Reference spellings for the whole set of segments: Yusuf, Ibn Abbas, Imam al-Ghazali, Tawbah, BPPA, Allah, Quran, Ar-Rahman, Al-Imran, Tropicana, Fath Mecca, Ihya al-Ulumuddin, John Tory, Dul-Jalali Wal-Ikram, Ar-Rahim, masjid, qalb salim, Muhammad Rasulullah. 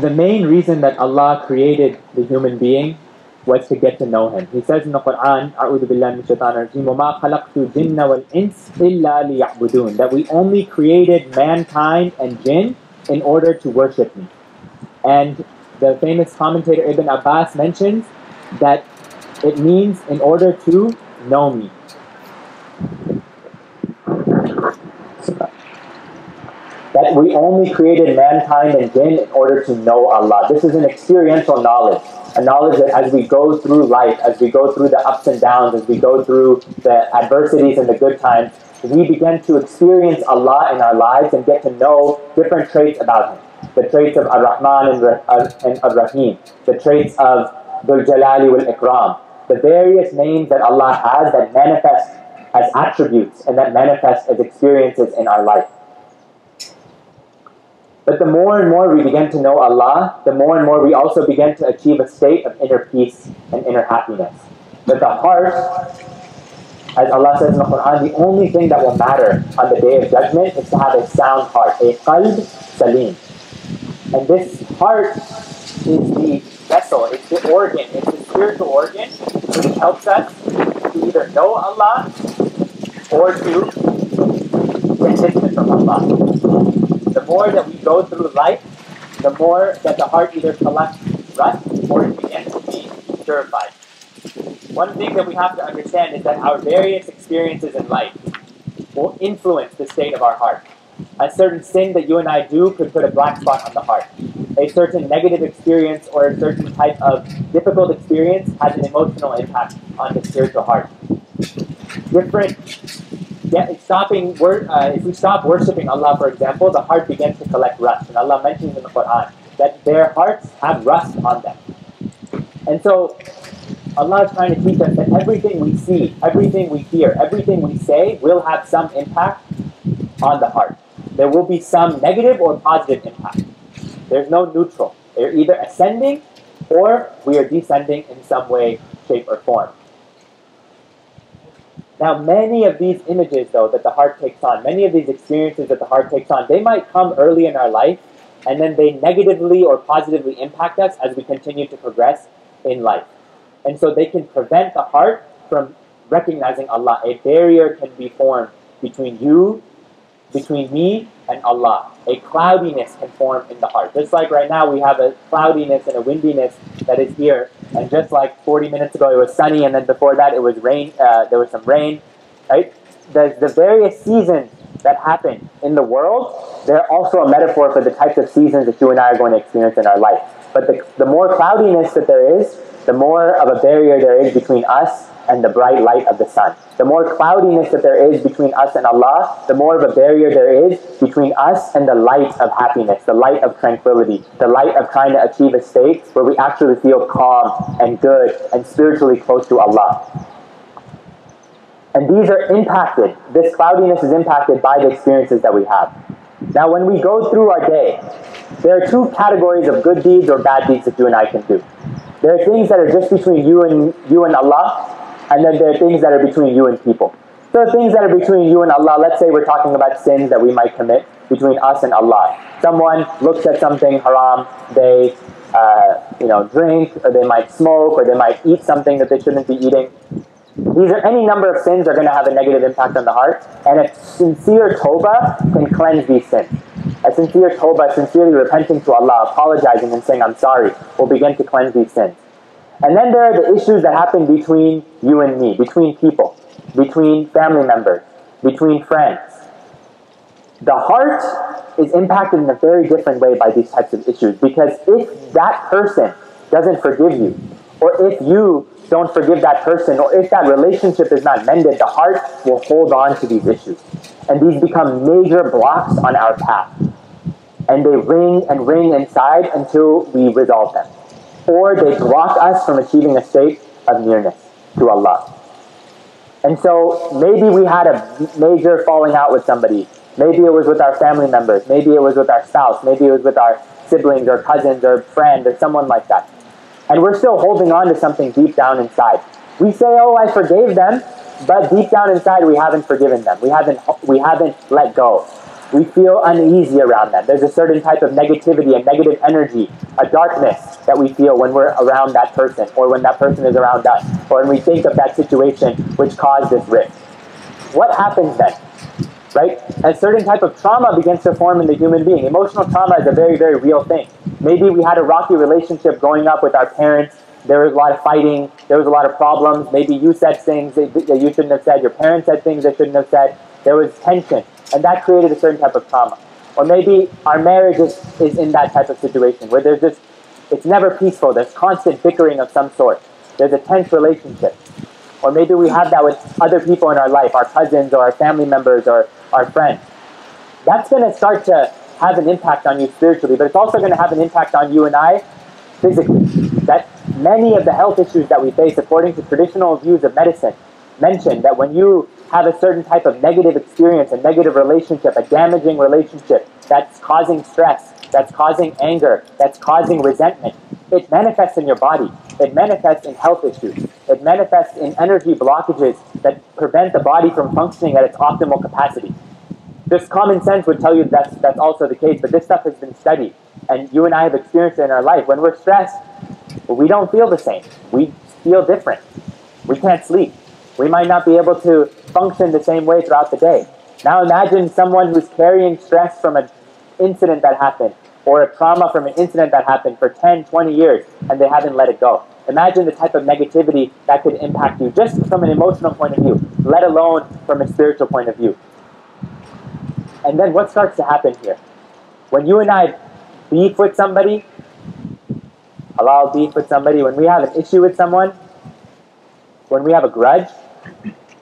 the main reason that Allah created the human being was to get to know Him. He says in the Quran, "A'udhu billahi min shaitanir rajeem, wa ma khalaqtu jinna wal ins illa liya'budun," that we only created mankind and jinn in order to worship Me. And the famous commentator Ibn Abbas mentions that it means in order to know Me. That we only created mankind and jinn in order to know Allah. This is an experiential knowledge. A knowledge that as we go through life, as we go through the ups and downs, as we go through the adversities and the good times, we begin to experience Allah in our lives and get to know different traits about Him. The traits of Ar-Rahman and Ar-Rahim. The traits of Dul-Jalali Wal-Ikram. The various names that Allah has that manifest as attributes and that manifest as experiences in our life. But the more and more we begin to know Allah, the more and more we also begin to achieve a state of inner peace and inner happiness. That the heart, as Allah says in the Quran, the only thing that will matter on the Day of Judgment is to have a sound heart, a qalb salim. And this heart is the vessel, it's the organ, it's the spiritual organ which helps us to either know Allah or to transition from Allah. The more that we go through life, the more that the heart either collects rust or it begins to be purified. One thing that we have to understand is that our various experiences in life will influence the state of our heart. A certain sin that you and I do could put a black spot on the heart. A certain negative experience or a certain type of difficult experience has an emotional impact on the spiritual heart. If we stop worshipping Allah, for example, the heart begins to collect rust. And Allah mentions in the Quran that their hearts have rust on them. And so Allah is trying to teach us that everything we see, everything we hear, everything we say will have some impact on the heart. There will be some negative or positive impact. There's no neutral. They're either ascending or we are descending in some way, shape, or form. Now, many of these images, though, that the heart takes on, many of these experiences that the heart takes on, they might come early in our life, and then they negatively or positively impact us as we continue to progress in life. And so they can prevent the heart from recognizing Allah. A barrier can be formed between you, between me, and Allah. A cloudiness can form in the heart. Just like right now, we have a cloudiness and a windiness that is here. And just like 40 minutes ago, it was sunny, and then before that, it was rain. There was some rain, right? The various seasons that happen in the world, they're also a metaphor for the types of seasons that you and I are going to experience in our life. But the more cloudiness that there is, the more of a barrier there is between us and the bright light of the sun. The more cloudiness that there is between us and Allah, the more of a barrier there is between us and the light of happiness, the light of tranquility, the light of trying to achieve a state where we actually feel calm and good and spiritually close to Allah. And these are impacted, this cloudiness is impacted by the experiences that we have. Now when we go through our day, there are two categories of good deeds or bad deeds that you and I can do. There are things that are just between you and Allah, and then there are things that are between you and people. So the things that are between you and Allah, let's say we're talking about sins that we might commit between us and Allah. Someone looks at something haram, they drink, or they might smoke, or they might eat something that they shouldn't be eating. These are any number of sins that are going to have a negative impact on the heart, and a sincere tawbah can cleanse these sins. A sincere tawbah, sincerely repenting to Allah, apologizing and saying, "I'm sorry," will begin to cleanse these sins. And then there are the issues that happen between you and me, between people, between family members, between friends. The heart is impacted in a very different way by these types of issues, because if that person doesn't forgive you, or if you don't forgive that person, or if that relationship is not mended, the heart will hold on to these issues. And these become major blocks on our path. And they ring and ring inside until we resolve them. Or they block us from achieving a state of nearness to Allah. And so maybe we had a major falling out with somebody. Maybe it was with our family members. Maybe it was with our spouse. Maybe it was with our siblings or cousins or friend or someone like that. And we're still holding on to something deep down inside. We say, "Oh, I forgave them," but deep down inside we haven't forgiven them. We haven't let go. We feel uneasy around that. There's a certain type of negativity and negative energy, a darkness that we feel when we're around that person, or when that person is around us, or when we think of that situation which caused this rift. What happens then? Right? A certain type of trauma begins to form in the human being. Emotional trauma is a very, very real thing. Maybe we had a rocky relationship growing up with our parents. There was a lot of fighting. There was a lot of problems. Maybe you said things that you shouldn't have said. Your parents said things they shouldn't have said. There was tension. And that created a certain type of trauma. Or maybe our marriage is in that type of situation where there's just, it's never peaceful. There's constant bickering of some sort. There's a tense relationship. Or maybe we have that with other people in our life, our cousins or our family members or our friends. That's going to start to have an impact on you spiritually, but it's also going to have an impact on you and I physically. That many of the health issues that we face, according to traditional views of medicine, mention that when you have a certain type of negative experience, a negative relationship, a damaging relationship that's causing stress, that's causing anger, that's causing resentment, it manifests in your body. It manifests in health issues. It manifests in energy blockages that prevent the body from functioning at its optimal capacity. Just common sense would tell you that's also the case, but this stuff has been studied, and you and I have experienced it in our life. When we're stressed, we don't feel the same. We feel different. We can't sleep. We might not be able to function the same way throughout the day. Now imagine someone who's carrying stress from an incident that happened, or a trauma from an incident that happened for 10, 20 years, and they haven't let it go. Imagine the type of negativity that could impact you just from an emotional point of view, let alone from a spiritual point of view. And then what starts to happen here? When you and I beef with somebody, halal beef with somebody, when we have an issue with someone, when we have a grudge,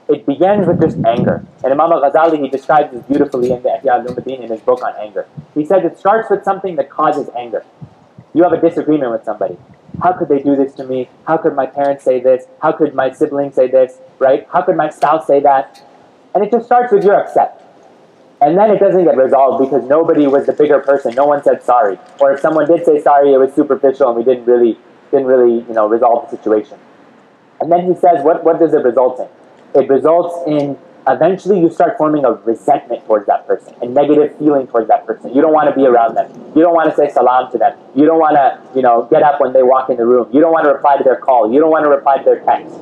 it begins with just anger. And Imam al-Ghazali, he describes this beautifully in the Ihya al-Ulumuddin in his book on anger. He says it starts with something that causes anger. You have a disagreement with somebody. How could they do this to me? How could my parents say this? How could my siblings say this? Right? How could my spouse say that? And it just starts with you're upset. And then it doesn't get resolved because nobody was the bigger person. No one said sorry. Or if someone did say sorry, it was superficial and we didn't really, you know, resolve the situation. And then he says, what does it result in? It results in, eventually you start forming a resentment towards that person, a negative feeling towards that person. You don't want to be around them. You don't want to say salam to them. You don't want to, you know, get up when they walk in the room. You don't want to reply to their call. You don't want to reply to their text.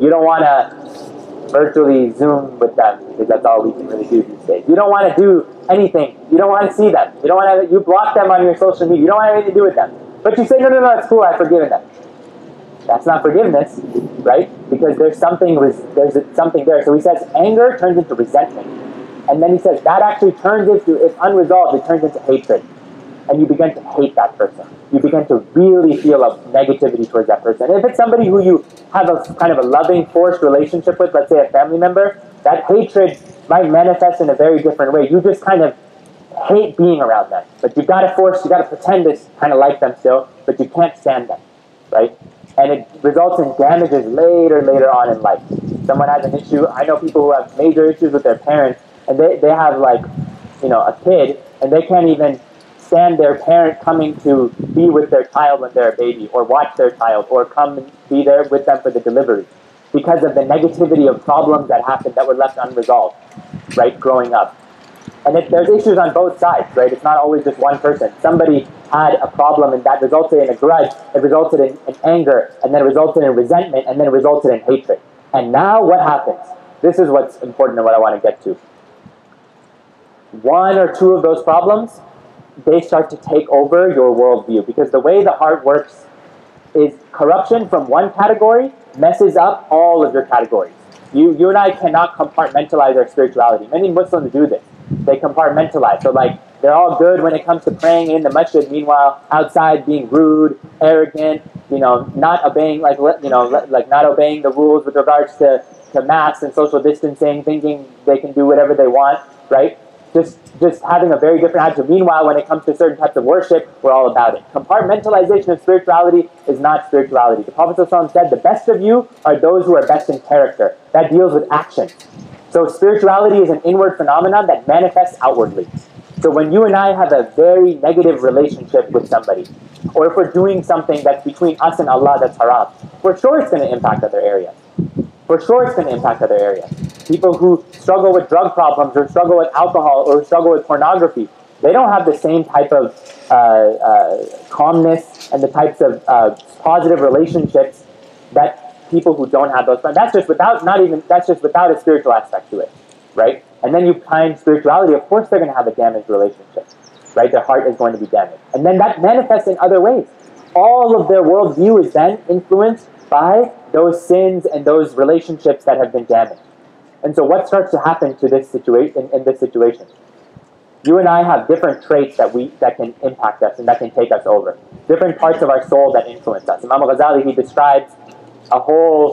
You don't want to virtually Zoom with them, because that's all we can really do these days. You don't want to do anything. You don't want to see them. You don't want to, you block them on your social media. You don't want anything to do with them. But you say, no, no, no, it's cool, I've forgiven them. That's not forgiveness, right? Because there's something there. So he says anger turns into resentment. And then he says that actually turns into, if unresolved, it turns into hatred. And you begin to hate that person. You begin to really feel a negativity towards that person. And if it's somebody who you have a kind of a loving, forced relationship with, let's say a family member, that hatred might manifest in a very different way. You just kind of hate being around them. But you've got to force, you've got to pretend to kind of like them still, but you can't stand them, right? And it results in damages later on in life. Someone has an issue. I know people who have major issues with their parents, and they have, like, you know, a kid, and they can't even stand their parent coming to be with their child when they're a baby, or watch their child, or come and be there with them for the delivery, because of the negativity of problems that happened that were left unresolved, right, growing up. And there's issues on both sides, right? It's not always just one person. Somebody had a problem and that resulted in a grudge, it resulted in anger, and then it resulted in resentment, and then it resulted in hatred. And now what happens? This is what's important and what I want to get to. One or two of those problems, they start to take over your worldview, because the way the heart works is corruption from one category messes up all of your categories. You and I cannot compartmentalize our spirituality. Many Muslims do this. They compartmentalize. So, like, they're all good when it comes to praying in the masjid. Meanwhile, outside being rude, arrogant, you know, not obeying, like, you know, like not obeying the rules with regards to masks and social distancing, thinking they can do whatever they want, right? Just having a very different attitude. Meanwhile, when it comes to certain types of worship, we're all about it. Compartmentalization of spirituality is not spirituality. The Prophet ﷺ said, the best of you are those who are best in character. That deals with action. So spirituality is an inward phenomenon that manifests outwardly. So when you and I have a very negative relationship with somebody, or if we're doing something that's between us and Allah that's haram, for sure it's going to impact other areas. people who struggle with drug problems or struggle with alcohol or struggle with pornography, they don't have the same type of calmness and the types of positive relationships that people who don't have those. That's just without a spiritual aspect to it, right? And then you find spirituality. Of course, they're going to have a damaged relationship, right? Their heart is going to be damaged, and then that manifests in other ways. All of their worldview is then influenced by those sins and those relationships that have been damaged. And so what starts to happen to this situation? In this situation, you and I have different traits that can impact us and that can take us over. Different parts of our soul that influence us. Imam al-Ghazali, he describes a whole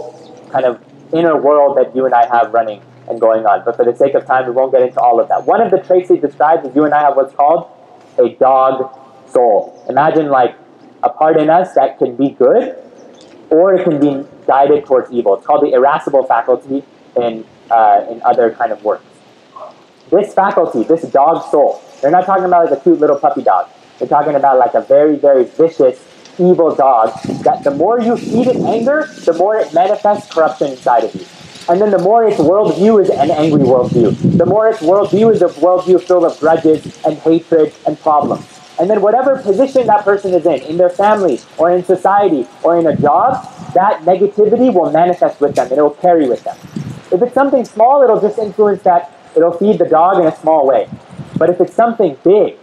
kind of inner world that you and I have running and going on. But for the sake of time, we won't get into all of that. One of the traits he describes is you and I have what's called a dog soul. Imagine like a part in us that can be good, or it can be guided towards evil. It's called the irascible faculty in other kind of works. This faculty, this dog soul, they're not talking about like a cute little puppy dog. They're talking about like a very, very vicious, evil dog that the more you feed it anger, the more it manifests corruption inside of you. And then the more its worldview is an angry worldview. The more its worldview is a worldview filled of grudges and hatred and problems. And then whatever position that person is in their family, or in society, or in a job, that negativity will manifest with them, and it will carry with them. If it's something small, it'll just influence that, it'll feed the dog in a small way. But if it's something big,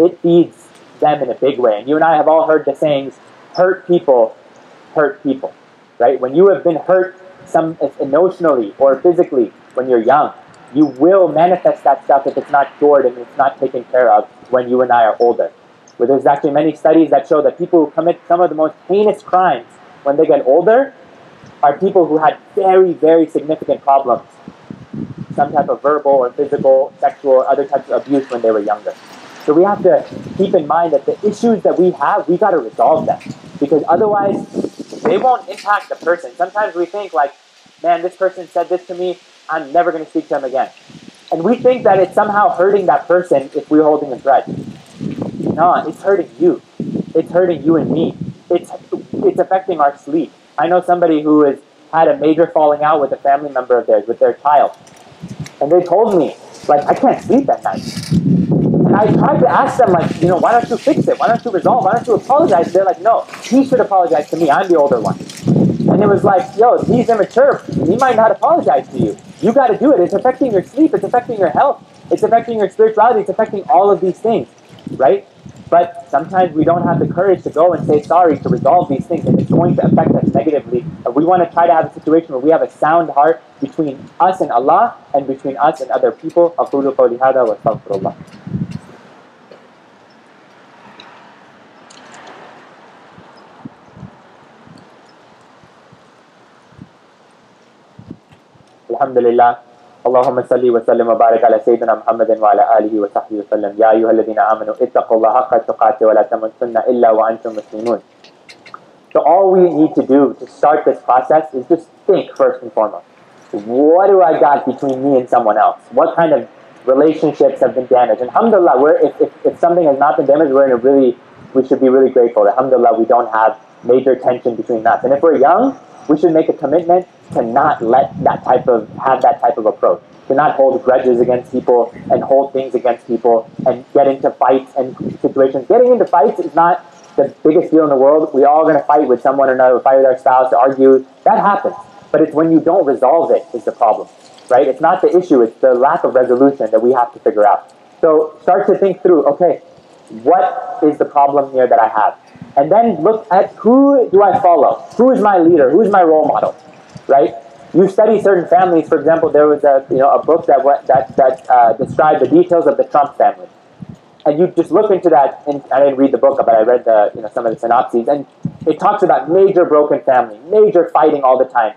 it feeds them in a big way. And you and I have all heard the sayings, hurt people, right? When you have been hurt emotionally or physically when you're young, you will manifest that stuff if it's not cured and it's not taken care of when you and I are older. Where there's actually many studies that show that people who commit some of the most heinous crimes when they get older are people who had very, very significant problems. Some type of verbal or physical, sexual, or other types of abuse when they were younger. So we have to keep in mind that the issues that we have, we got to resolve them. Because otherwise, they won't impact the person. Sometimes we think like, man, this person said this to me, I'm never going to speak to him again. And we think that it's somehow hurting that person if we're holding a grudge. No, it's hurting you. It's hurting you and me. It's affecting our sleep. I know somebody who has had a major falling out with a family member of theirs, with their child. And they told me, like, I can't sleep at night. And I tried to ask them, like, you know, why don't you fix it? Why don't you resolve? Why don't you apologize? They're like, no, he should apologize to me. I'm the older one. And it was like, yo, he's immature. He might not apologize to you. You got to do it. It's affecting your sleep. It's affecting your health. It's affecting your spirituality. It's affecting all of these things, right? But sometimes we don't have the courage to go and say sorry to resolve these things, and it's going to affect us negatively. And we want to try to have a situation where we have a sound heart between us and Allah and between us and other people. أقول قولي هذا وأستغفر الله. Alhamdulillah. Allahumma salli wa sallim wa barik ala Sayyidina Muhammadin wa ala alihi wa sahbihi wa sallam. Ya ayyuhalladhina amanu ittaqullaha haqqa tuqatih wa la tamutunna illa wa antum muslimun. So all we need to do to start this process is just think first and foremost. What do I got between me and someone else? What kind of relationships have been damaged? And alhamdulillah, if something has not been damaged, we should be really grateful. Alhamdulillah, we don't have major tension between us. And if we're young, we should make a commitment to not have that type of approach, to not hold grudges against people and hold things against people and get into fights and situations. Getting into fights is not the biggest deal in the world. We're all going to fight with someone or another, fight with our spouse, argue. That happens. But it's when you don't resolve it is the problem, right? It's not the issue. It's the lack of resolution that we have to figure out. So start to think through, okay, what is the problem here that I have? And then look at who do I follow? Who is my leader? Who is my role model? Right? You study certain families. For example, there was a book that described the details of the Trump family, and you just look into that. And I didn't read the book, but I read some of the synopses, and it talks about major broken family, major fighting all the time,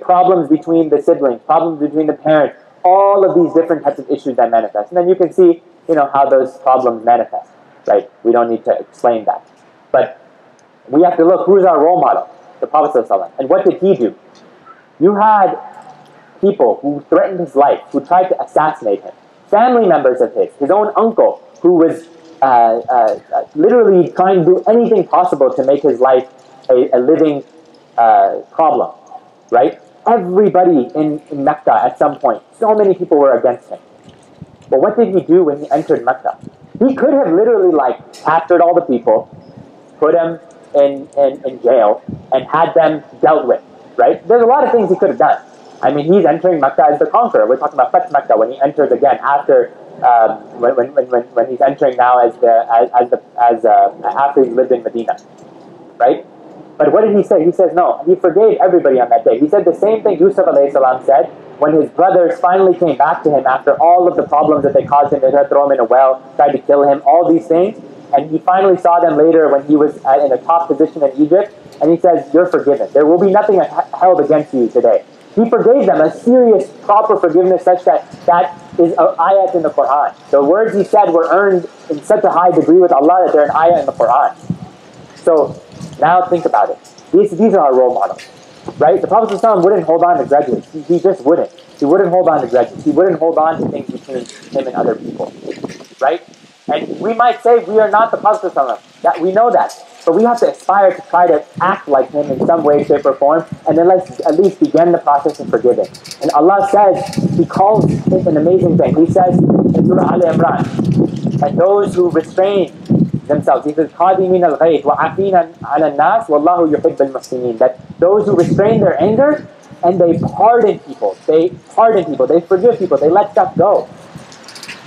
problems between the siblings, problems between the parents, all of these different types of issues that manifest. And then you can see how those problems manifest. Right? We don't need to explain that, but we have to look who's our role model. The Prophet ﷺ. And what did he do? You had people who threatened his life, who tried to assassinate him. Family members of his own uncle, who was literally trying to do anything possible to make his life a living problem, right? Everybody in Mecca at some point, so many people were against him. But what did he do when he entered Mecca? He could have literally captured all the people, put them in jail, and had them dealt with, right? There's a lot of things he could have done. I mean, he's entering Mecca as the conqueror. We're talking about Fath Mecca when he enters again after, when he's entering now after he lived in Medina, right? But what did he say? He says, no, he forgave everybody on that day. He said the same thing Yusuf alayhi salam said when his brothers finally came back to him after all of the problems that they caused him. They tried to throw him in a well, tried to kill him, all these things. And he finally saw them later when he was in a top position in Egypt. And he says, you're forgiven. There will be nothing held against you today. He forgave them a serious, proper forgiveness such that that is an ayat in the Quran. The words he said were earned in such a high degree with Allah that they're an ayat in the Quran. So, now think about it. These are our role models, right? The Prophet ﷺ wouldn't hold on to grudges. He just wouldn't. He wouldn't hold on to grudges. He wouldn't hold on to things between him and other people, right? And we might say we are not the Prophet ﷺ. That, we know that. But we have to aspire to try to act like him in some way, shape, or form. And then let's at least begin the process of forgiving. And Allah says, He calls it an amazing thing. He says in Surah Al-Imran, and those who restrain themselves. He says, that those who restrain their anger and they pardon people. They pardon people. They forgive people. They let stuff go.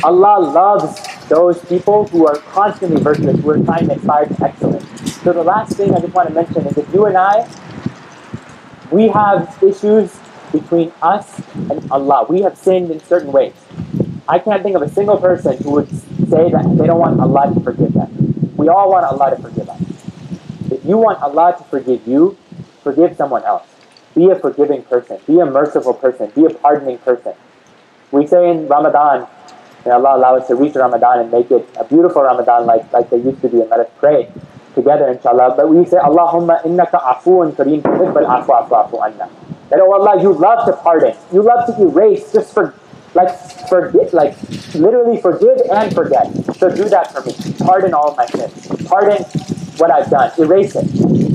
Allah loves those people who are constantly virtuous, who are trying to aspire to excellence. So the last thing I just want to mention is that you and I, we have issues between us and Allah. We have sinned in certain ways. I can't think of a single person who would say that they don't want Allah to forgive them. We all want Allah to forgive us. If you want Allah to forgive you, forgive someone else. Be a forgiving person. Be a merciful person. Be a pardoning person. We say in Ramadan, may Allah allow us to reach Ramadan and make it a beautiful Ramadan like they used to be, and let us pray together, inshallah. But we say, Allahumma innaka afuun kareem tuhibbul afwa fa'fu anna. That, oh Allah, you love to pardon. You love to erase, just literally forgive and forget. So do that for me. Pardon all my sins. Pardon what I've done. Erase it.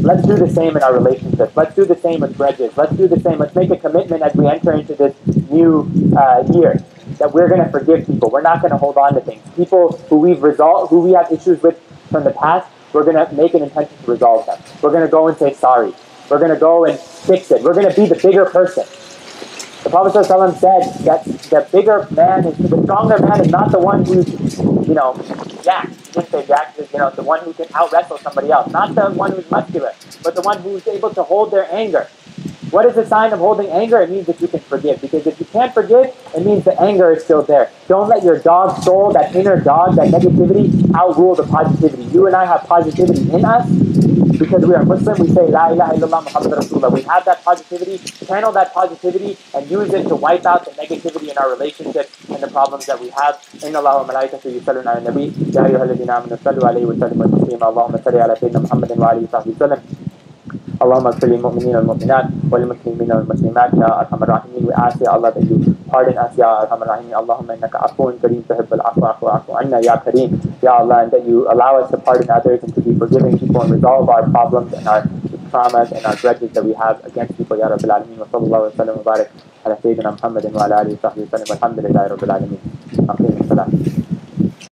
Let's do the same in our relationships. Let's do the same with grudges. Let's do the same. Let's make a commitment as we enter into this new year that we're going to forgive people. We're not going to hold on to things. People who we've resolved, who we have issues with from the past, we're going to make an intention to resolve them. We're going to go and say sorry. We're going to go and fix it. We're going to be the bigger person. The Prophet ﷺ said that the bigger man, the stronger man is not the one who's, the one who can out-wrestle somebody else. Not the one who's muscular, but the one who's able to hold their anger. What is the sign of holding anger? It means that you can forgive. Because if you can't forgive, it means the anger is still there. Don't let your dog soul, that inner dog, that negativity, outrule the positivity. You and I have positivity in us. Because we are Muslim, we say, La ilaha illallah Muhammad Rasulullah. We have that positivity, channel that positivity, and use it to wipe out the negativity in our relationships and the problems that we have. Inna Allaha wa malaikatahu yusalluna 'alan nabi, ya ayyuhalladhina amanu sallu 'alayhi wa sallimu taslima. Allahumma salli 'ala sayyidina Muhammadin wa 'alihi wa sahbihi sallam. Allahumma salli mu'minina wal mu'minat wal muslimina wal muslimat ya arhamar rahimin. We ask, Ya Allah, that you pardon us, Ya arhamar rahimin. Allahumma innaka afuun kareem tuhibbul afwa fa'fu anna, Ya kareem. Ya Allah, and that you allow us to pardon others and to be forgiving people and resolve our problems and our traumas and our grudges that we have against people, Ya Rabbil Alameen. Wa sallallahu wa sallam wa barak ala sayyidina Muhammadin wa ala alihi wa sahbihi wa sallam. Alhamdulillahi Rabbil Alameen. Amin. Salam.